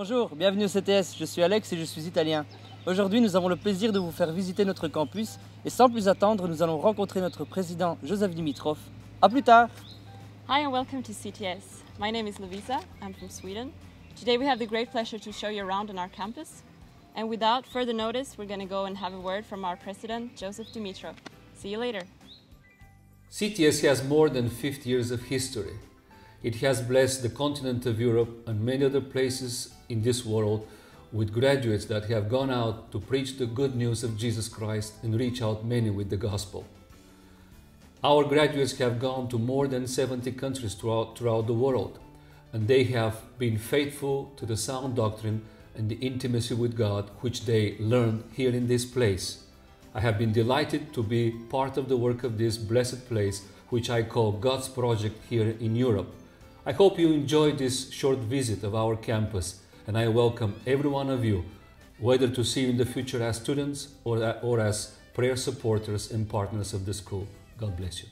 Bonjour, bienvenue au CTS, je suis Alex et je suis italien. Aujourd'hui, nous avons le plaisir de vous faire visiter notre campus et sans plus attendre, nous allons rencontrer notre président Joseph Dimitrov. À plus tard. Hi and welcome to CTS. My name is Lovisa, I'm from Sweden. Today we have the great pleasure to show you around on our campus. And without further notice, we're going to go and have a word from our president, Joseph Dimitrov. See you later. CTS has more than 50 years of history. It has blessed the continent of Europe and many other places in this world with graduates that have gone out to preach the good news of Jesus Christ and reach out many with the gospel. Our graduates have gone to more than 70 countries throughout the world, and they have been faithful to the sound doctrine and the intimacy with God which they learned here in this place. I have been delighted to be part of the work of this blessed place, which I call God's project here in Europe. I hope you enjoyed this short visit of our campus, and I welcome every one of you, whether to see you in the future as students or as prayer supporters and partners of the school. God bless you.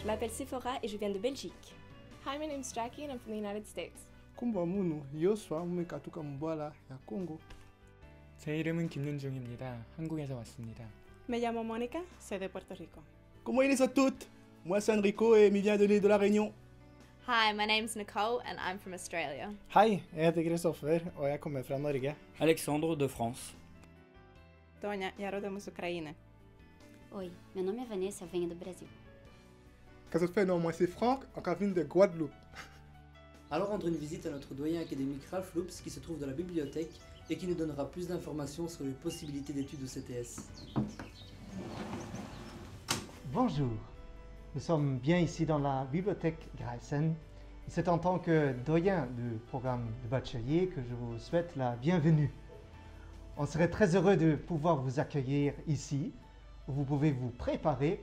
Je m'appelle Sephora et je viens de Belgique. Hi, my name is Jackie and I'm from the United States. Kumba munu, yoswa umekatuka mbwala ya Congo. 제 이름은 김윤중입니다. 한국에서 왔습니다. Me llamo Mónica, soy de Puerto Rico. Como eres a toutes? Moi c'est Enrico et me viens de l'île de la Réunion. Hi, my name's Nicole and I'm from Australia. Hi, jeg heter Kristoffer og jeg kommer fra Norge. Alexandre de France. Doña, я родом из Украины. Oi, meu nome é Vanessa, eu venho do Brasil. Qu'est-ce que ça fait? Non, moi c'est Franck, en cabine de Guadeloupe. Alors rendre une visite à notre doyen académique Ralph Loops qui se trouve dans la bibliothèque et qui nous donnera plus d'informations sur les possibilités d'études au CTS. Bonjour, nous sommes bien ici dans la bibliothèque Grayson. C'est en tant que doyen du programme de bachelier que je vous souhaite la bienvenue. On serait très heureux de pouvoir vous accueillir ici, où vous pouvez vous préparer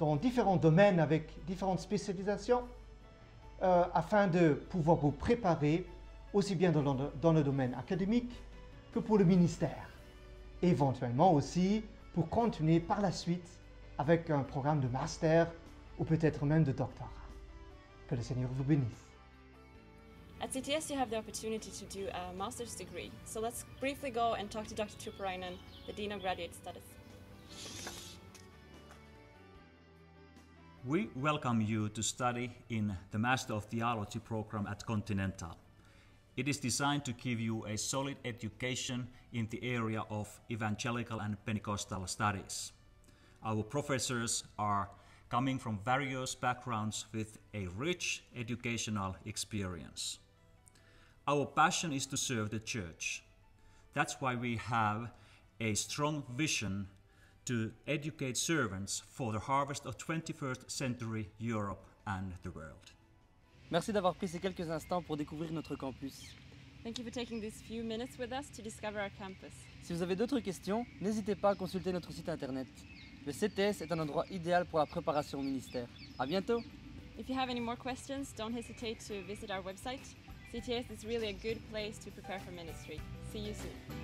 dans différents domaines avec différentes spécialisations afin de pouvoir vous préparer aussi bien dans le domaine académique que pour le ministère. Éventuellement aussi pour continuer par la suite avec un programme de master ou peut-être même de doctorat. Que le Seigneur vous bénisse. At CTS you have the opportunity to do a master's degree. So let's briefly go and talk to Dr. Tupurainen, the Dean of Graduate Studies. We welcome you to study in the Master of Theology program at Continental. It is designed to give you a solid education in the area of evangelical and Pentecostal studies. Our professors are coming from various backgrounds with a rich educational experience. Our passion is to serve the church. That's why we have a strong vision to educate servants for the harvest of 21st century Europe and the world. Merci d'avoir pris ces quelques instants pour découvrir notre campus. Thank you for taking these few minutes with us to discover our campus. Si vous avez d'autres questions, n'hésitez pas à consulter notre site internet. Le CTS est un endroit idéal pour la préparation au ministère. À bientôt. If you have any more questions, don't hesitate to visit our website. CTS is really a good place to prepare for ministry. See you soon.